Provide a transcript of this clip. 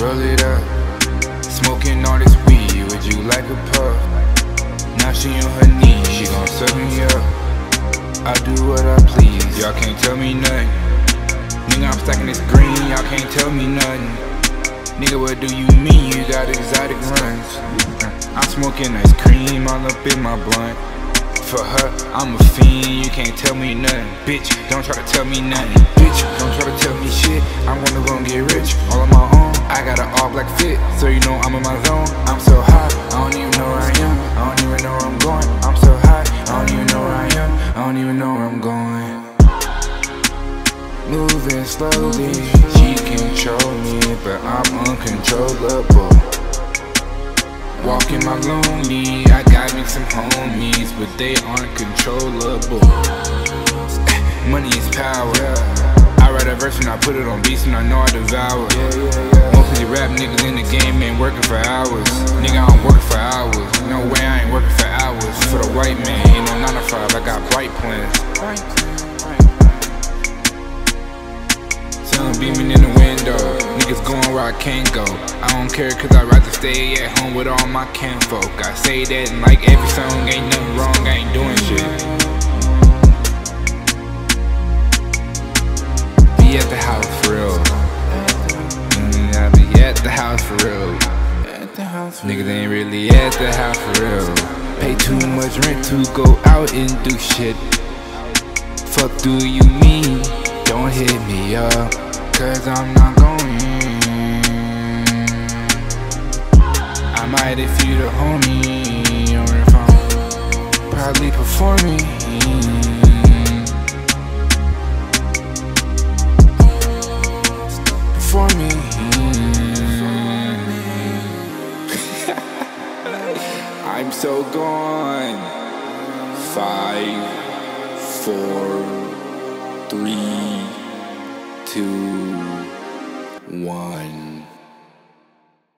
roll it up. Smoking all this weed, would you like a puff? Now she on her knees, she gon' serve me up. I do what I please, y'all can't tell me nothing. Nigga, I'm stacking this green, y'all can't tell me nothing. Nigga, what do you mean you got exotic runs? I'm smoking ice cream all up in my blunt. For her, I'm a fiend, you can't tell me nothing. Bitch, don't try to tell me nothing. Bitch, don't try to tell me shit. I wanna go and get rich, all on my own. I got an all black fit, so you know I'm in my zone. I'm so high, I don't even know where I am. I don't even know where I'm going. I'm so high, I don't even know where I am. I don't even know where I'm going. Moving slowly, she control me, but I'm uncontrollable. Walking my lonely, I got me some homies, but they aren't controllable. Money is power. I write a verse and I put it on beats and I know I devour. Most of the rap niggas in the game ain't working for hours. Nigga, I don't work for hours. No way, I ain't working for hours. For the white man, ain't no 9 to 5. I got bright plans. Sun beaming in the window. Niggas going where I can't go. I don't care cause I'd rather stay at home with all my kinfolk. I say that and like every song, ain't nothing wrong, I ain't doing shit. Be at the house for real. I be at the house for real. Niggas ain't really at the house for real. Pay too much rent to go out and do shit. Fuck do you mean? Don't hit me up, cause I'm not going. I might if you the homie on the phone, probably performing. I'm so gone. 5, 4, 3, 2, 1.